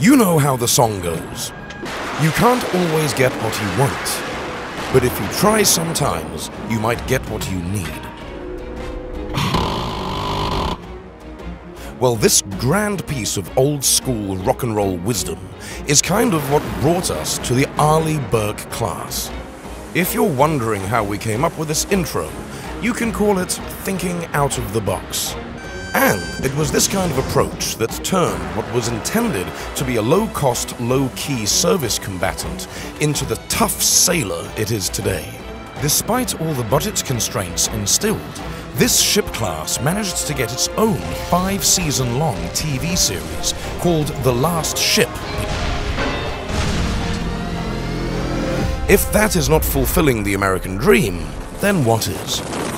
You know how the song goes. You can't always get what you want, but if you try sometimes, you might get what you need. Well, this grand piece of old-school rock and roll wisdom is kind of what brought us to the Arleigh Burke class. If you're wondering how we came up with this intro, you can call it thinking out of the box. And it was this kind of approach that turned what was intended to be a low-cost, low-key service combatant into the tough sailor it is today. Despite all the budget constraints instilled, this ship class managed to get its own 5-season-long TV series called The Last Ship. If that is not fulfilling the American dream, then what is?